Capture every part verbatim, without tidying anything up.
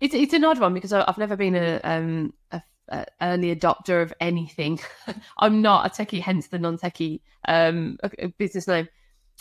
It's it's an odd one because I've never been a um a, a early adopter of anything. I'm not a techie, hence the non-techie um business name.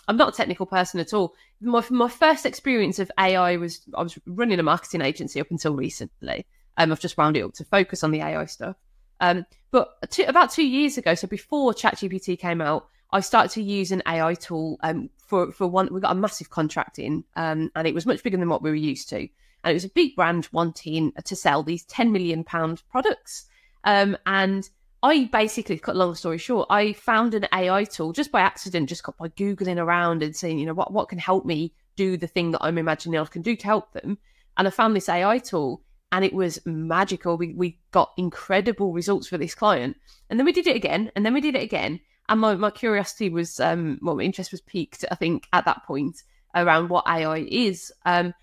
I'm not a technical person at all. My my first experience of A I was I was running a marketing agency up until recently. Um, I've just wound it up to focus on the A I stuff. Um, but two, about two years ago, so before ChatGPT came out, I started to use an A I tool. Um, for for one, we got a massive contract in, um, and it was much bigger than what we were used to. And it was a big brand wanting to sell these ten million pound products. Um, and I basically, cut a long story short, I found an A I tool just by accident, just got by Googling around and saying, you know, what, what can help me do the thing that I'm imagining I can do to help them. And I found this A I tool and it was magical. We, we got incredible results for this client. And then we did it again. And then we did it again. And my, my curiosity was, um, well, my interest was piqued, I think, at that point around what A I is. Um,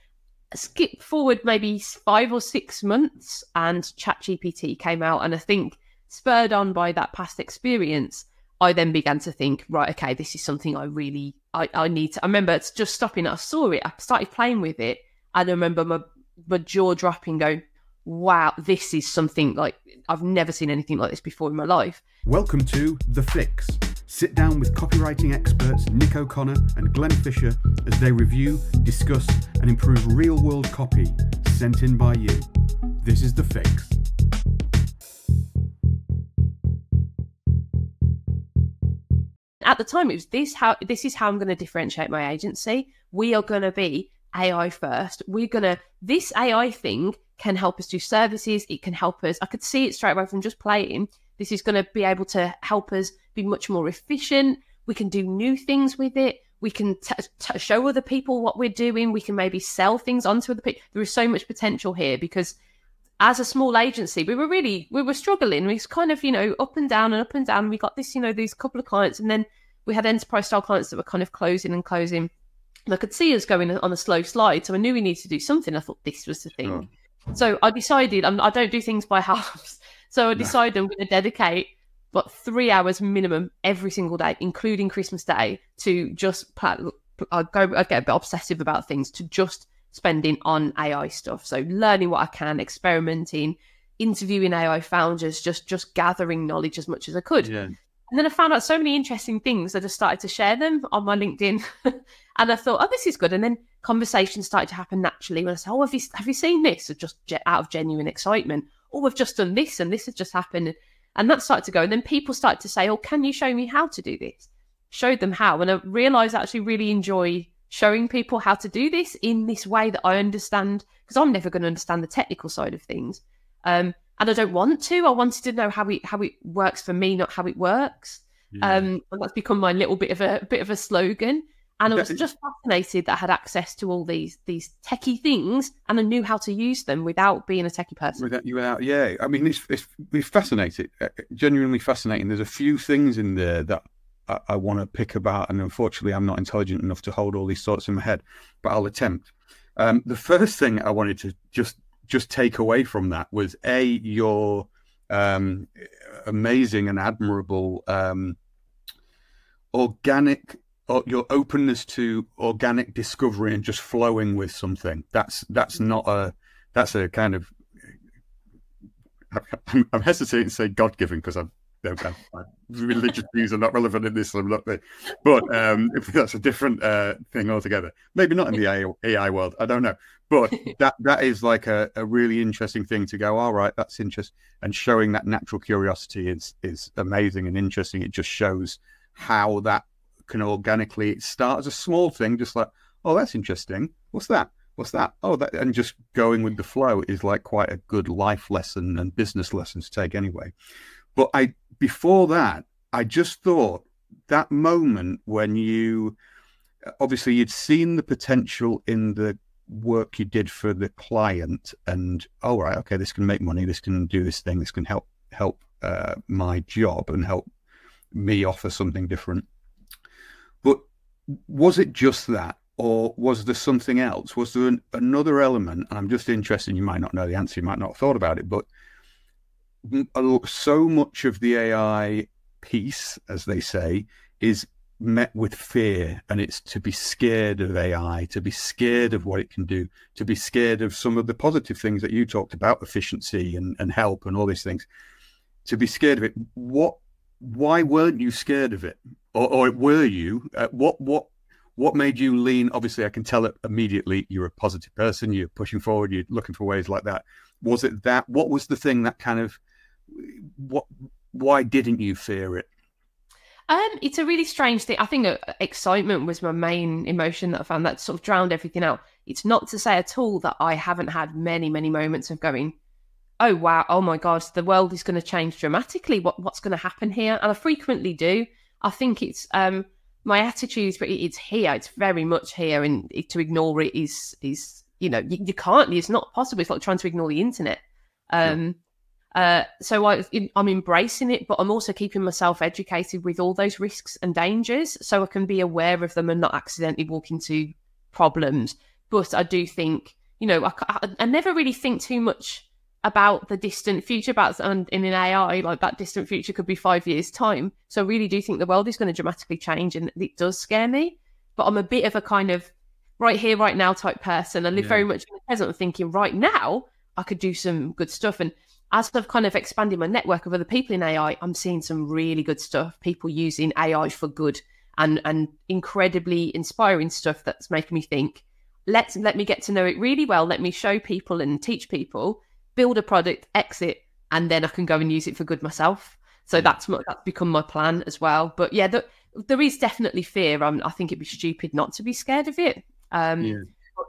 skip forward maybe five or six months and ChatGPT came out, and I think spurred on by that past experience, I then began to think, right, okay, this is something I really I, I need to I remember it's just stopping, I saw it, I started playing with it, and I remember my, my jaw dropping, going, wow, this is something like I've never seen anything like this before in my life. Welcome to The Fix. Sit down with copywriting experts Nick O'Connor and Glenn Fisher as they review, discuss, and improve real-world copy sent in by you. This is The Fix. At the time, it was this, how, this is how I'm going to differentiate my agency. We are going to be A I first. We're going to, this A I thing can help us do services. It can help us. I could see it straight away from just playing. This is going to be able to help us be much more efficient. We can do new things with it. We can t t show other people what we're doing. We can maybe sell things onto other people. There is so much potential here because as a small agency, we were really, we were struggling. We was kind of, you know, up and down and up and down. We got this, you know, these couple of clients, and then we had enterprise style clients that were kind of closing and closing. And I could see us going on a slow slide. So I knew we needed to do something. I thought this was the thing. Sure. So I decided, I'm, I don't do things by halves. So I decided I'm going to dedicate what three hours minimum every single day, including Christmas Day, to just plan, I'd go. I'd get a bit obsessive about things, to just spending on A I stuff. So learning what I can, experimenting, interviewing A I founders, just just gathering knowledge as much as I could. Yeah. And then I found out so many interesting things. I just started to share them on my LinkedIn, and I thought, oh, this is good. And then conversations started to happen naturally. When I said, oh, have you have you seen this? Or just out of genuine excitement. Oh, we've just done this and this has just happened. And that started to go. And then people started to say, oh, can you show me how to do this? Showed them how. And I realized I actually really enjoy showing people how to do this in this way that I understand, because I'm never going to understand the technical side of things. Um, and I don't want to. I wanted to know how it, how it works for me, not how it works. Yeah. Um, and that's become my little bit of a bit of a slogan. And I was just fascinated that I had access to all these these techie things, and I knew how to use them without being a techie person. Without, without yeah. I mean, it's it's fascinating, genuinely fascinating. There's a few things in there that I, I want to pick about, and unfortunately, I'm not intelligent enough to hold all these thoughts in my head, but I'll attempt. Um, the first thing I wanted to just just take away from that was a your um, amazing and admirable um, organic. Or your openness to organic discovery and just flowing with something. That's that's not a that's a kind of I'm, I'm hesitating to say God given because I'm, I'm, I'm religious views are not relevant in this. I'm not there, but um, that's a different uh, thing altogether. Maybe not in the A I world. I don't know, but that that is like a, a really interesting thing to go. All right, that's interesting, and showing that natural curiosity is is amazing and interesting. It just shows how that can organically start as a small thing, just like, oh, that's interesting. What's that? What's that? Oh, that, and just going with the flow is like quite a good life lesson and business lesson to take anyway. But I, before that, I just thought that moment when you, obviously you'd seen the potential in the work you did for the client and, oh, right, okay, this can make money. This can do this thing. This can help, help uh, my job and help me offer something different. But was it just that, or was there something else? Was there an, another element? And I'm just interested, you might not know the answer, you might not have thought about it, but so much of the A I piece, as they say, is met with fear, and it's to be scared of A I, to be scared of what it can do, to be scared of some of the positive things that you talked about, efficiency and, and help and all these things, to be scared of it. What, why weren't you scared of it? Or, or were you? Uh, what, what, what made you lean? Obviously, I can tell it immediately you're a positive person, you're pushing forward, you're looking for ways like that. Was it that? What was the thing that kind of, what, why didn't you fear it? Um, it's a really strange thing. I think excitement was my main emotion that I found that sort of drowned everything out. It's not to say at all that I haven't had many, many moments of going, oh, wow, oh, my God, the world is going to change dramatically. What, what's going to happen here? And I frequently do. I think it's um, my attitudes, but it's here. It's very much here. And to ignore it is, is you know, you, you can't. It's not possible. It's like trying to ignore the internet. Um yeah. Uh, so I, I'm embracing it, but I'm also keeping myself educated with all those risks and dangers so I can be aware of them and not accidentally walk into problems. But I do think, you know, I, I, I never really think too much about the distant future, about and in an A I, like that distant future could be five years time. So I really do think the world is going to dramatically change, and it does scare me. But I'm a bit of a kind of right here, right now type person. I live yeah. very much in the present, thinking right now I could do some good stuff. And as I've kind of expanded my network of other people in A I, I'm seeing some really good stuff, people using A I for good and, and incredibly inspiring stuff that's making me think, let's, let me get to know it really well. Let me show people and teach people, build a product, exit, and then I can go and use it for good myself. So that's, that's become my plan as well. But yeah, the, there is definitely fear. Um, I think it'd be stupid not to be scared of it. Um, yeah.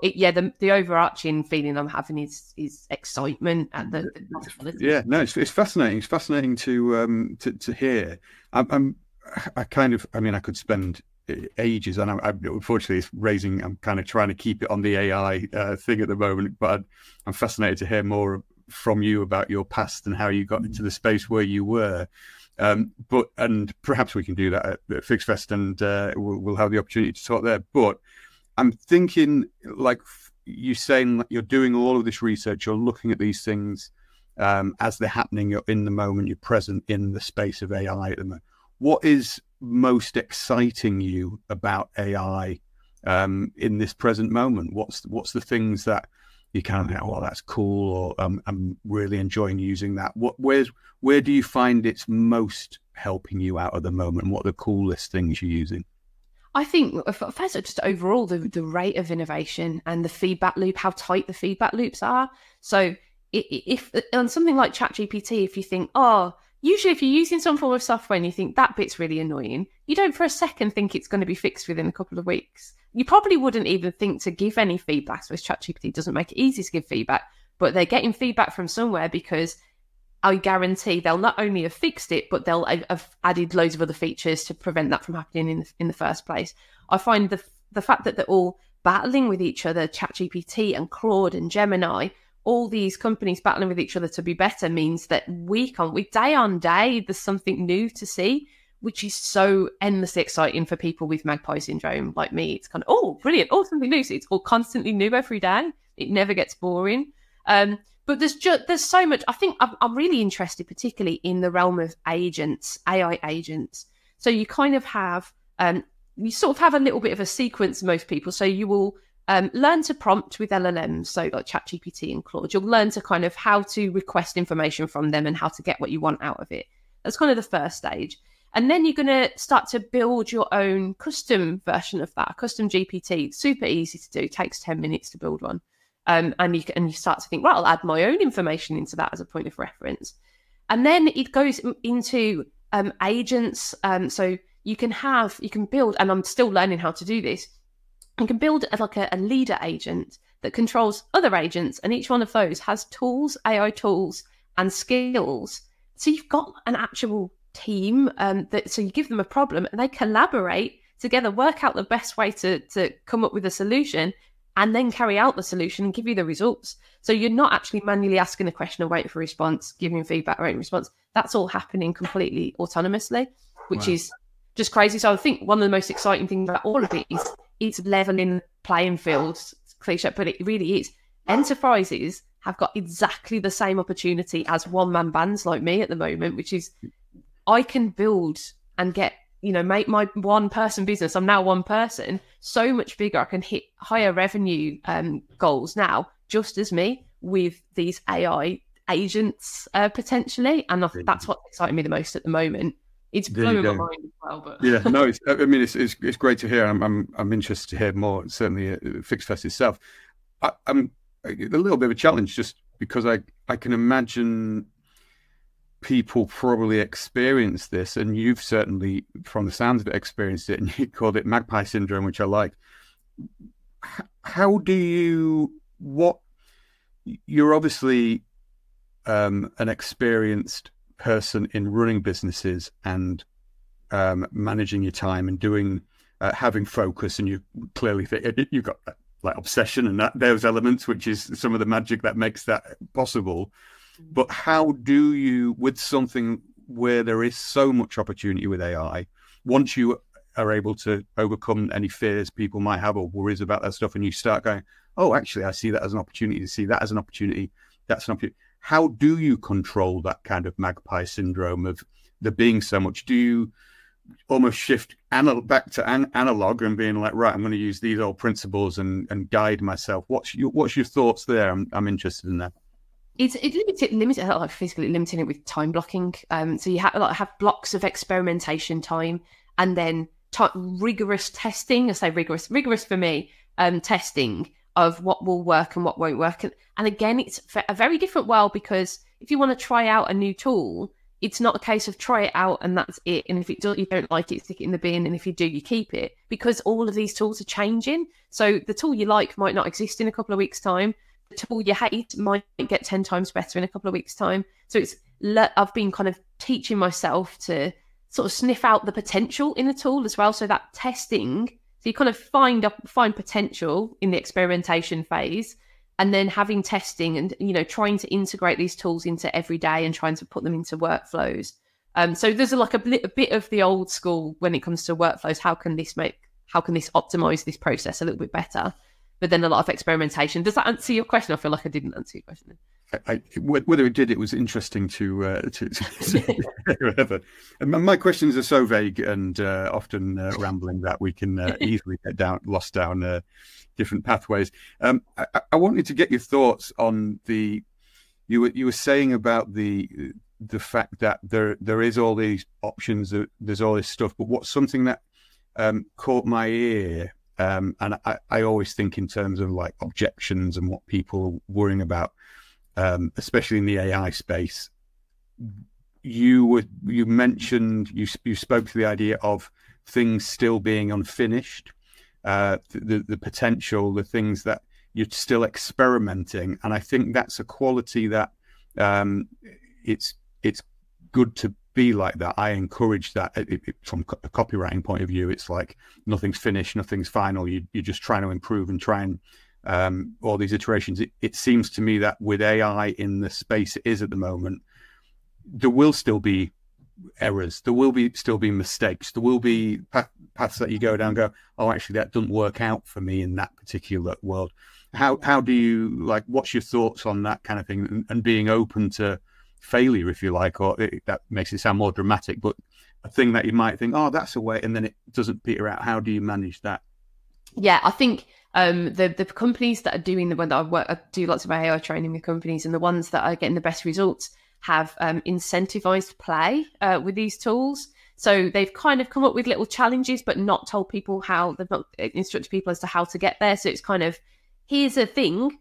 It, yeah, the, the overarching feeling I'm having is is excitement at the, the possibility. Yeah, no, it's, it's fascinating. It's fascinating to um to, to hear. I'm, I'm I kind of I mean I could spend ages, and I, I, unfortunately it's raising. I'm kind of trying to keep it on the A I uh, thing at the moment, but I'd, I'm fascinated to hear more from you about your past and how you got into the space where you were. Um, but and perhaps we can do that at, at FixFest, and uh, we'll, we'll have the opportunity to talk there. But I'm thinking, like you're saying, like you're doing all of this research, you're looking at these things um, as they're happening, you're in the moment, you're present in the space of A I at the moment. What is most exciting you about A I um, in this present moment? What's, what's the things that you kind of think, oh, that's cool, or um, I'm really enjoying using that? What, where's, where do you find it's most helping you out at the moment? And what are the coolest things you're using? I think first, just overall, the, the rate of innovation and the feedback loop, how tight the feedback loops are. So if, if on something like ChatGPT, if you think, oh, usually if you're using some form of software and you think that bit's really annoying, you don't for a second think it's going to be fixed within a couple of weeks. You probably wouldn't even think to give any feedback. So ChatGPT doesn't make it easy to give feedback, but they're getting feedback from somewhere, because I guarantee they'll not only have fixed it, but they'll have added loads of other features to prevent that from happening in the, in the first place. I find the the fact that they're all battling with each other, ChatGPT and Claude and Gemini, all these companies battling with each other to be better, means that week on week, day on day, there's something new to see, which is so endlessly exciting for people with magpie syndrome like me. It's kind of, oh, brilliant, oh, something new. So it's all constantly new every day. It never gets boring. Um, But there's just, there's so much. I think I'm, I'm really interested, particularly in the realm of agents, A I agents. So you kind of have, um, you sort of have a little bit of a sequence, most people. So you will um, learn to prompt with L L Ms, so like ChatGPT and Claude. You'll learn to kind of how to request information from them and how to get what you want out of it. That's kind of the first stage. And then you're going to start to build your own custom version of that, custom G P T. Super easy to do. It takes ten minutes to build one. Um, and, you, and you start to think, well, I'll add my own information into that as a point of reference. And then it goes into um, agents. Um, so you can have, you can build, and I'm still learning how to do this, you can build like a, a leader agent that controls other agents. And each one of those has tools, A I tools and skills. So you've got an actual team. Um, that, so you give them a problem and they collaborate together, work out the best way to, to come up with a solution, and then carry out the solution and give you the results. So you're not actually manually asking a question or waiting for a response, giving feedback, waiting for a response. That's all happening completely autonomously, which wow. is just crazy. So I think one of the most exciting things about all of it is it's leveling playing fields, cliche, but it really is. Enterprises have got exactly the same opportunity as one-man bands like me at the moment, which is I can build and get you know, make my one person business, I'm now one person, so much bigger. I can hit higher revenue um, goals now, just as me, with these A I agents uh, potentially. And that's what's exciting me the most at the moment. It's blowing my mind as well. But yeah, no, it's, I mean, it's, it's it's great to hear. I'm I'm I'm interested to hear more. Certainly, uh, FixFest itself. I, I'm a little bit of a challenge just because I I can imagine people probably experience this, and you've certainly, from the sounds of it, experienced it, and you called it magpie syndrome, which I like. How do you? What you're obviously um, an experienced person in running businesses and um managing your time and doing uh, having focus, and you clearly think you've got that, like, obsession and that those elements, which is some of the magic that makes that possible. But how do you, with something where there is so much opportunity with A I, once you are able to overcome any fears people might have or worries about that stuff, and you start going, oh, actually I see that as an opportunity, to see that as an opportunity, that's an opportunity. How do you control that kind of magpie syndrome of there being so much? Do you almost shift back to an analog and being like, right, I'm going to use these old principles and, and guide myself? What's your, what's your thoughts there? I'm, I'm interested in that. It's it limited, limited, like physically limiting it with time blocking. Um, so you have like have blocks of experimentation time, and then rigorous testing. I say rigorous, rigorous for me, um, testing of what will work and what won't work. And, and again, it's a very different world, because if you want to try out a new tool, it's not a case of try it out and that's it. And if it does, you don't like it, stick it in the bin. And if you do, you keep it, because all of these tools are changing. So the tool you like might not exist in a couple of weeks' time. The tool you hate might get ten times better in a couple of weeks' time. So it's I've been kind of teaching myself to sort of sniff out the potential in a tool as well. So that testing, so you kind of find up, find potential in the experimentation phase, and then having testing and, you know, trying to integrate these tools into every day and trying to put them into workflows. Um, so there's like a, a bit of the old school when it comes to workflows. How can this make, how can this optimize this process a little bit better? But then a lot of experimentation. Does that answer your question? I feel like I didn't answer your question. I, I, whether it did, it was interesting to, uh, to, to whatever. And my questions are so vague and uh, often uh, rambling that we can uh, easily get down, lost down uh, different pathways. Um, I, I wanted to get your thoughts on the. You were you were saying about the the fact that there there is all these options, there's all this stuff. But what's something that um, caught my ear? Um, and I, I always think in terms of like objections and what people are worrying about, um, especially in the A I space. You were, you mentioned, you, you spoke to the idea of things still being unfinished, uh, the, the potential, the things that you're still experimenting. And I think that's a quality that um, it's, it's good to be like that. I encourage that. It, it, from a copywriting point of view, it's like nothing's finished, nothing's final. You, you're just trying to improve and try and um, all these iterations. It, it seems to me that with A I in the space it is at the moment, there will still be errors. There will be still be mistakes. There will be path, paths that you go down and go, oh, actually, that doesn't work out for me in that particular world. How, how do you, like, what's your thoughts on that kind of thing, and, and being open to failure, if you like, or it, that makes it sound more dramatic, but a thing that you might think, oh, that's a way, and then it doesn't peter out. How do you manage that? Yeah, I think um, the the companies that are doing the one that I work, I do lots of A I training with companies, and the ones that are getting the best results have um, incentivized play uh, with these tools. So they've kind of come up with little challenges, but not told people how, they've not instructed people as to how to get there. So it's kind of, here's a thing.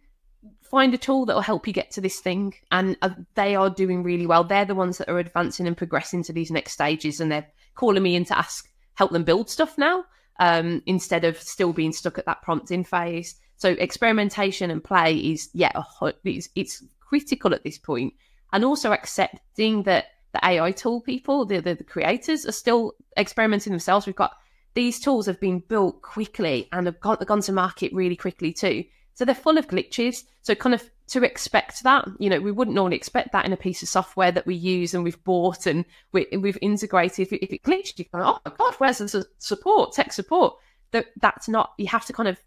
Find a tool that will help you get to this thing, and uh, they are doing really well. They're the ones that are advancing and progressing to these next stages, and they're calling me in to ask, help them build stuff now, um, instead of still being stuck at that prompting phase. So experimentation and play is, yeah, a, it's, it's critical at this point. And also accepting that the A I tool people, the, the, the creators, are still experimenting themselves. We've got, these tools have been built quickly and have gone, gone to market really quickly too. So they're full of glitches. So kind of to expect that, you know, we wouldn't normally expect that in a piece of software that we use and we've bought and we, we've integrated. If it, if it glitched, you go, oh my God, where's the support, tech support? That, that's not, you have to kind of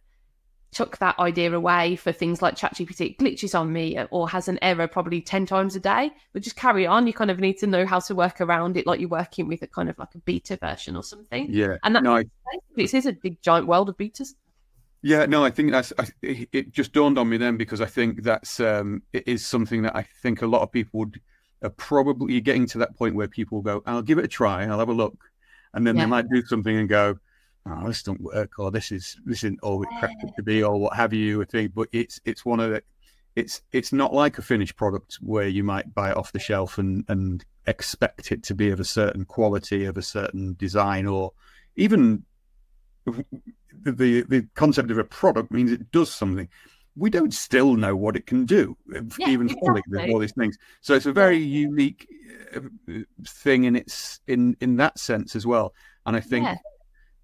chuck that idea away for things like ChatGPT. It glitches on me or has an error probably ten times a day, but just carry on. You kind of need to know how to work around it, like you're working with a kind of like a beta version or something. Yeah. And that no, this is a big giant world of betas. Yeah, no, I think that's, I, it just dawned on me then, because I think that's, um, it is something that I think a lot of people would are probably getting to that point where people will go, I'll give it a try, I'll have a look. And then yeah. they might do something and go, oh, this don't work, or this is this isn't all it cracked up to be, or what have you. I think, but it's it's one of the, it's it's not like a finished product where you might buy it off the shelf and and expect it to be of a certain quality, of a certain design, or even the the, the concept of a product means it does something. We don't still know what it can do, yeah, even fully exactly. with all these things. So it's a very unique thing in its in in that sense as well. And I think. Yeah.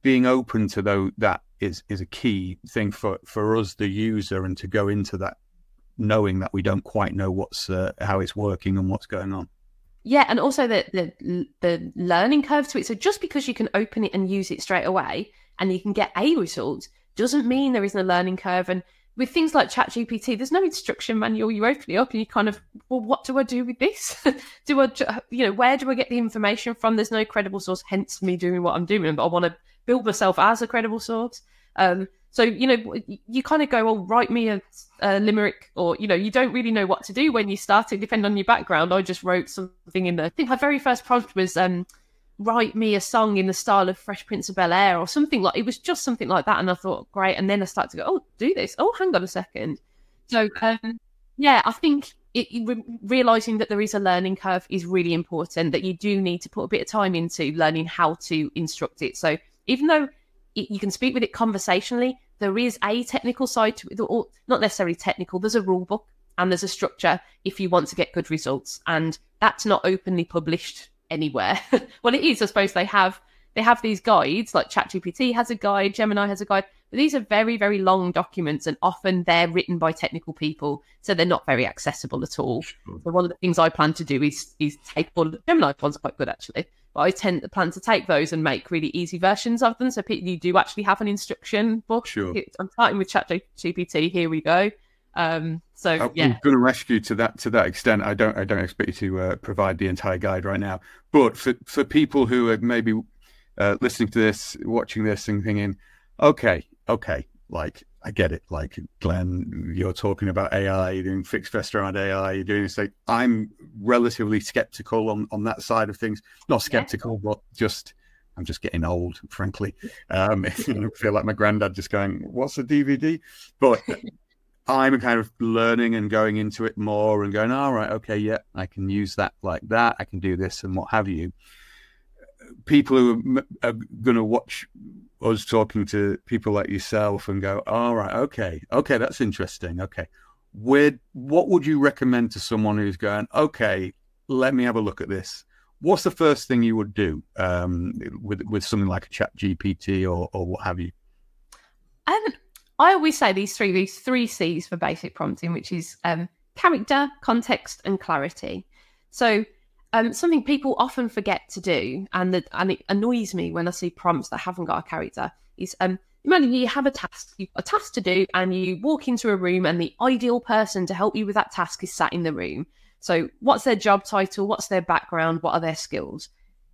Being open to though that is is a key thing for for us, the user, and to go into that knowing that we don't quite know what's uh, how it's working and what's going on. Yeah, and also the, the the learning curve to it. So just because you can open it and use it straight away and you can get a result doesn't mean there isn't a learning curve. And with things like ChatGPT, there's no instruction manual. You open it up and you kind of, well, what do I do with this? do I, you know, where do I get the information from? There's no credible source, hence me doing what I'm doing, but I want to build myself as a credible source. Um, so, you know, you kind of go, well, write me a, a limerick, or, you know, you don't really know what to do when you start it, depending on your background. I just wrote something in there. I think my very first prompt was, um, write me a song in the style of Fresh Prince of Bel-Air or something like, it was just something like that. And I thought, great. And then I started to go, oh, do this. Oh, hang on a second. So, um, yeah, I think it, re realizing that there is a learning curve is really important, that you do need to put a bit of time into learning how to instruct it. So even though it, you can speak with it conversationally, there is a technical side to it, or not necessarily technical. There's a rule book and there's a structure if you want to get good results. And that's not openly published anywhere. Well, it is, I suppose. They have they have these guides, like ChatGPT has a guide, Gemini has a guide, but these are very, very long documents, and often they're written by technical people, so they're not very accessible at all. Sure. So one of the things I plan to do is is take all the Gemini ones are quite good actually, but I tend to plan to take those and make really easy versions of them, so people you do actually have an instruction book. Sure. I'm starting with ChatGPT. Here we go. Um, so I'm yeah. going to rescue to that to that extent. I don't I don't expect you to uh, provide the entire guide right now, but for for people who are maybe uh, listening to this, watching this, and thinking, okay, okay, like I get it. Like Glenn, you're talking about A I, you're doing FixFest around A I, you're doing this. Like, I'm relatively skeptical on on that side of things. Not skeptical, yeah. but just. I'm just getting old, frankly. Um, I feel like my granddad just going, "What's a D V D?" But. I'm kind of learning and going into it more and going, all right, okay, yeah, I can use that like that. I can do this and what have you. People who are, are going to watch us talking to people like yourself and go, all right, okay, okay, that's interesting. Okay, where, what would you recommend to someone who's going, okay, let me have a look at this? What's the first thing you would do um, with, with something like a ChatGPT or, or what have you? Um I always say these three, these three C's for basic prompting, which is um, character, context, and clarity. So um, something people often forget to do, and that and it annoys me when I see prompts that haven't got a character, is um, imagine you have a task, you've got a task to do, and you walk into a room, and the ideal person to help you with that task is sat in the room. So what's their job title? What's their background? What are their skills?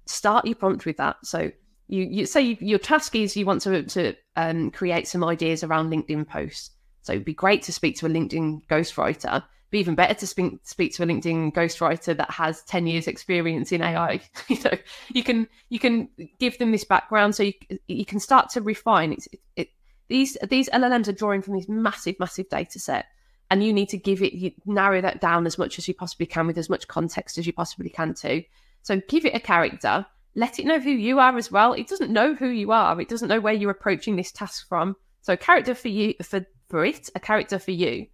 Start your prompt with that. So. You, you say you, your task is you want to, to um, create some ideas around LinkedIn posts. So it'd be great to speak to a LinkedIn ghostwriter, but even better to speak, speak to a LinkedIn ghostwriter that has ten years experience in A I. You know, you can you can give them this background, so you, you can start to refine. It's, it, it, these, these L L Ms are drawing from this massive, massive data set, and you need to give it, you narrow that down as much as you possibly can with as much context as you possibly can too. So give it a character. Let it know who you are as well. It doesn't know who you are. It doesn't know where you're approaching this task from. So a character for you, for, for it, a character for you.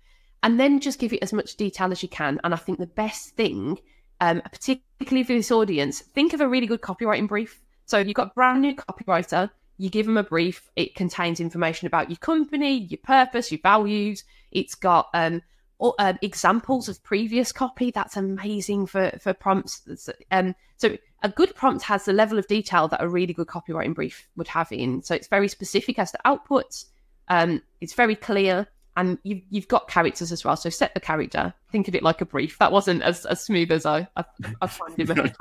And then just give it as much detail as you can. And I think the best thing, um, particularly for this audience, think of a really good copywriting brief. So if you've got a brand new copywriter, you give them a brief. It contains information about your company, your purpose, your values. It's got um, or, uh, examples of previous copy. That's amazing for, for prompts. Um, so... A good prompt has the level of detail that a really good copywriting brief would have in. So it's very specific as to outputs, Um, it's very clear, and you've, you've got characters as well. So set the character. Think of it like a brief. That wasn't as, as smooth as I I, I found it.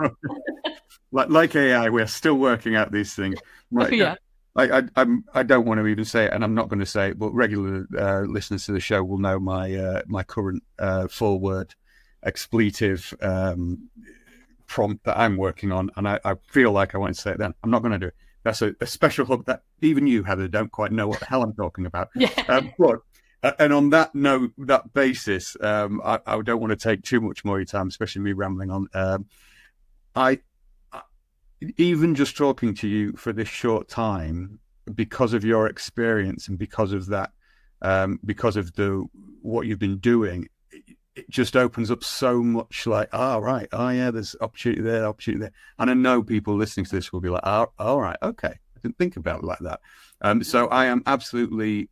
like, like A I, we're still working out these things. Right. Yeah. I, I, I'm, I don't want to even say it, and I'm not going to say it, but regular uh, listeners to the show will know my uh, my current uh, forward expletive um, prompt that I'm working on, and I, I feel like I want to say it then. I'm not going to do it. That's a, a special hub that even you, Heather, don't quite know what the hell I'm talking about. Yeah. Um, but, uh, and on that note, that basis, um, I, I don't want to take too much more of your time, especially me rambling on. Um, I... Even just talking to you for this short time, because of your experience and because of that, um, because of the what you've been doing, it, it just opens up so much. Like, oh, right, oh yeah, there's opportunity there, opportunity there. And I know people listening to this will be like, oh, all right, okay, I didn't think about it like that. Um, so I am absolutely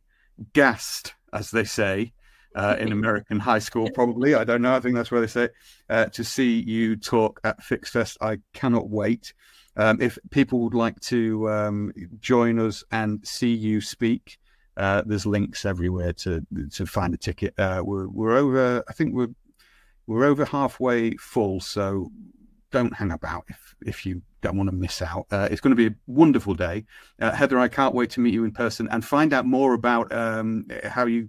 gassed, as they say, uh, in American high school, probably. I don't know. I think that's where they say it, uh, to see you talk at FixFest. I cannot wait. Um, if people would like to um, join us and see you speak, uh, there's links everywhere to to find a ticket. Uh, we're we're over. I think we're we're over halfway full, so don't hang about if if you don't want to miss out. Uh, it's going to be a wonderful day, uh, Heather. I can't wait to meet you in person and find out more about um, how you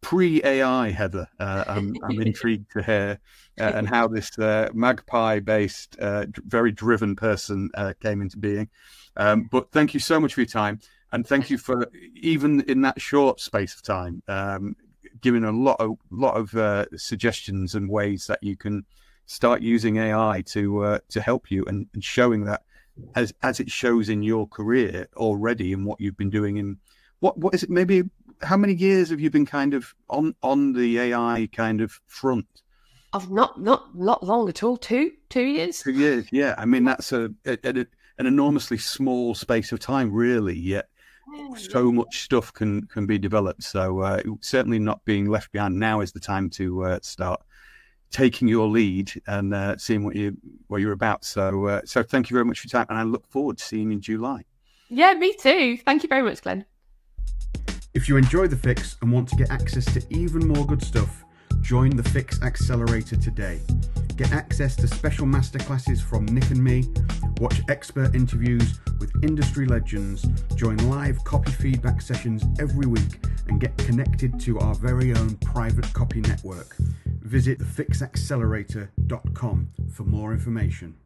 pre-A I, Heather. Uh, I'm, I'm intrigued to hear uh, and how this uh, magpie-based, uh, very driven person uh, came into being. Um, but thank you so much for your time, and thank you for, even in that short space of time, um, giving a lot of lot of uh, suggestions and ways that you can start using A I to uh, to help you, and, and showing that as as it shows in your career already and what you've been doing in what what is it maybe. How many years have you been kind of on on the A I kind of front? I've not not not long at all. Two two years. Two years, yeah. I mean, that's a, a, a an enormously small space of time, really. Yet oh, so yeah. much stuff can can be developed. So uh, certainly not being left behind. Now is the time to uh, start taking your lead and uh, seeing what you what you're about. So uh, so thank you very much for your time, and I look forward to seeing you in July. Yeah, me too. Thank you very much, Glenn. If you enjoy The Fix and want to get access to even more good stuff, join The Fix Accelerator today. Get access to special masterclasses from Nick and me, watch expert interviews with industry legends, join live copy feedback sessions every week, and get connected to our very own private copy network. Visit the fix accelerator dot com for more information.